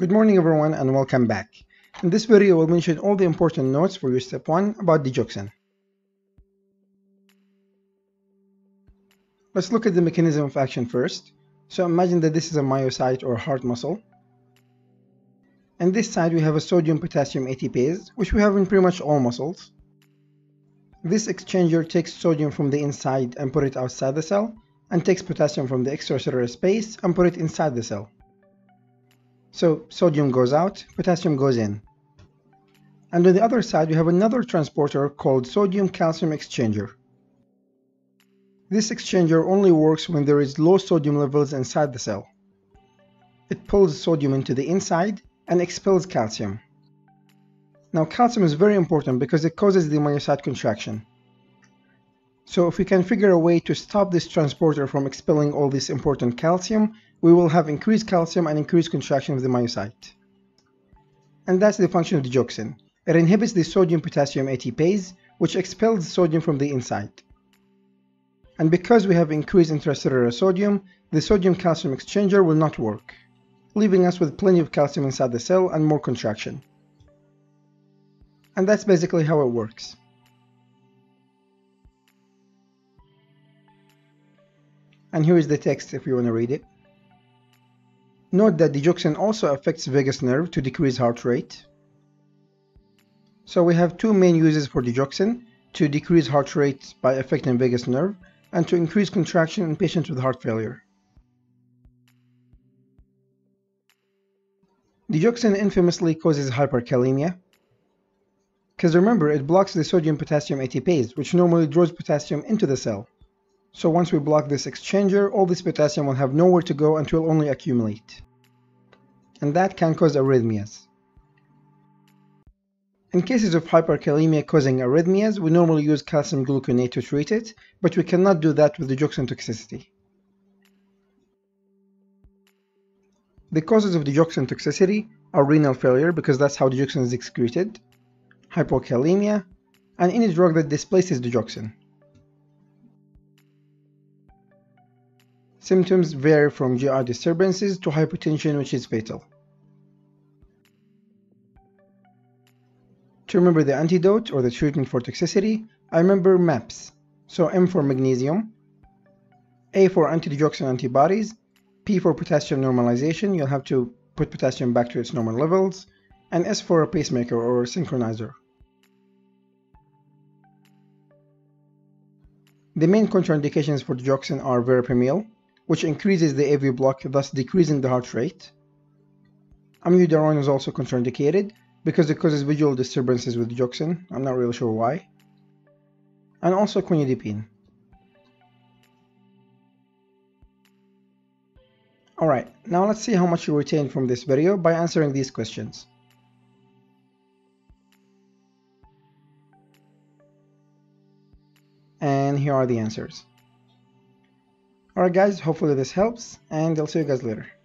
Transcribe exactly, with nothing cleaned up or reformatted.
Good morning everyone and welcome back. In this video we'll mention all the important notes for your step one about digoxin. Let's look at the mechanism of action first. So imagine that this is a myocyte or heart muscle. On this side we have a sodium-potassium ATPase, which we have in pretty much all muscles. This exchanger takes sodium from the inside and put it outside the cell, and takes potassium from the extracellular space and put it inside the cell. So sodium goes out, potassium goes in. And on the other side we have another transporter called sodium calcium exchanger. This exchanger only works when there is low sodium levels inside the cell. It pulls sodium into the inside and expels calcium. Now calcium is very important because it causes the myocyte contraction. So if we can figure a way to stop this transporter from expelling all this important calcium, we will have increased calcium and increased contraction of the myocyte. And that's the function of digoxin. It inhibits the sodium-potassium ATPase, which expels sodium from the inside. And because we have increased intracellular sodium, the sodium calcium exchanger will not work, leaving us with plenty of calcium inside the cell and more contraction. And that's basically how it works. And here is the text if you want to read it. Note that digoxin also affects vagus nerve to decrease heart rate. So we have two main uses for digoxin: to decrease heart rate by affecting vagus nerve, and to increase contraction in patients with heart failure. Digoxin infamously causes hyperkalemia, because remember, it blocks the sodium-potassium ATPase, which normally draws potassium into the cell. So once we block this exchanger, all this potassium will have nowhere to go and it will only accumulate. And that can cause arrhythmias. In cases of hyperkalemia causing arrhythmias, we normally use calcium gluconate to treat it, but we cannot do that with the digoxin toxicity. The causes of digoxin toxicity are renal failure, because that's how digoxin is excreted, hypokalemia, and any drug that displaces digoxin. Symptoms vary from G I disturbances to hypotension, which is fatal. To remember the antidote or the treatment for toxicity, I remember MAPS. So M for magnesium, A for antidioxin antibodies, P for potassium normalization, you'll have to put potassium back to its normal levels, and S for a pacemaker or a synchronizer. The main contraindications for digoxin are Verapremil, which increases the A V block, thus decreasing the heart rate. Amiodarone is also contraindicated because it causes visual disturbances with digoxin. I'm not really sure why. And also quinidine. Alright, now let's see how much you retain from this video by answering these questions. And here are the answers. Alright guys, hopefully this helps, and I'll see you guys later.